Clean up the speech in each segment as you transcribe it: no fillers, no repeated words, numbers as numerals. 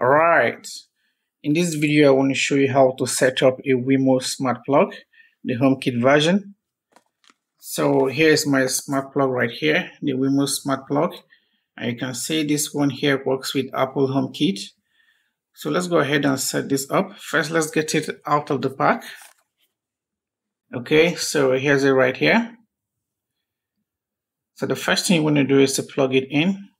Alright, in this video I want to show you how to set up a Wemo smart plug, the HomeKit version. So here's my smart plug right here, the Wemo smart plug, and you can see this one here works with Apple HomeKit. So let's go ahead and set this up. First, let's get it out of the pack. Okay, so here's it right here. So the first thing you want to do is to plug it in.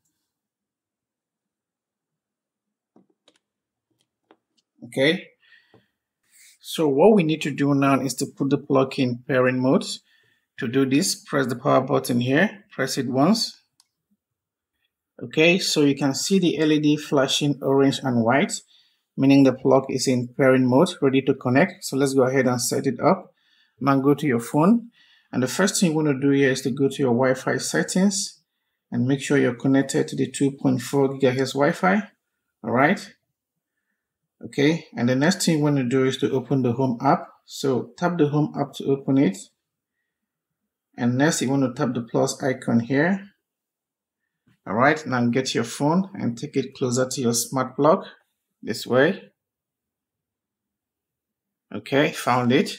Okay, so what we need to do now is to put the plug in pairing mode. To do this, press the power button here, press it once. Okay, so you can see the LED flashing orange and white, meaning the plug is in pairing mode, ready to connect. So let's go ahead and set it up. Now go to your phone, and the first thing you want to do here is to go to your Wi-Fi settings and make sure you're connected to the 2.4 GHz Wi-Fi. All right. Okay, and the next thing you want to do is to open the Home app. So tap the Home app to open it, and next you want to tap the plus icon here. Alright, now get your phone and take it closer to your smart plug, this way. Okay, found it.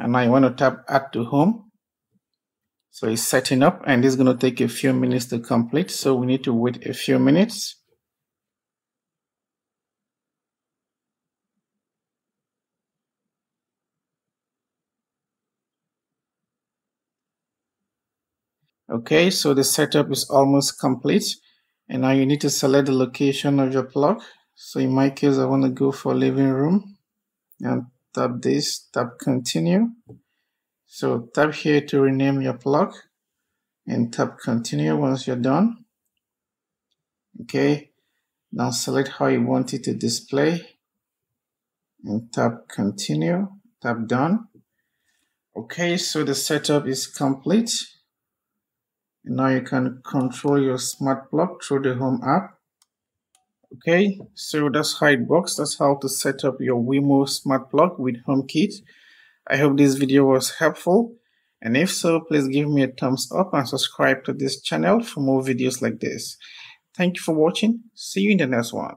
And now you want to tap Add to Home. So it's setting up, and it's going to take a few minutes to complete, so we need to wait a few minutes. Okay, so the setup is almost complete, and now you need to select the location of your plug. So in my case, I want to go for living room and tap this, tap continue. So tap here to rename your plug and tap continue once you're done. Okay, now select how you want it to display and tap continue, tap done. Okay, so the setup is complete. Now you can control your smart plug through the Home app. Okay, so that's how it works. That's how to set up your Wemo smart plug with HomeKit. I hope this video was helpful, and if so, please give me a thumbs up and subscribe to this channel for more videos like this. Thank you for watching. See you in the next one.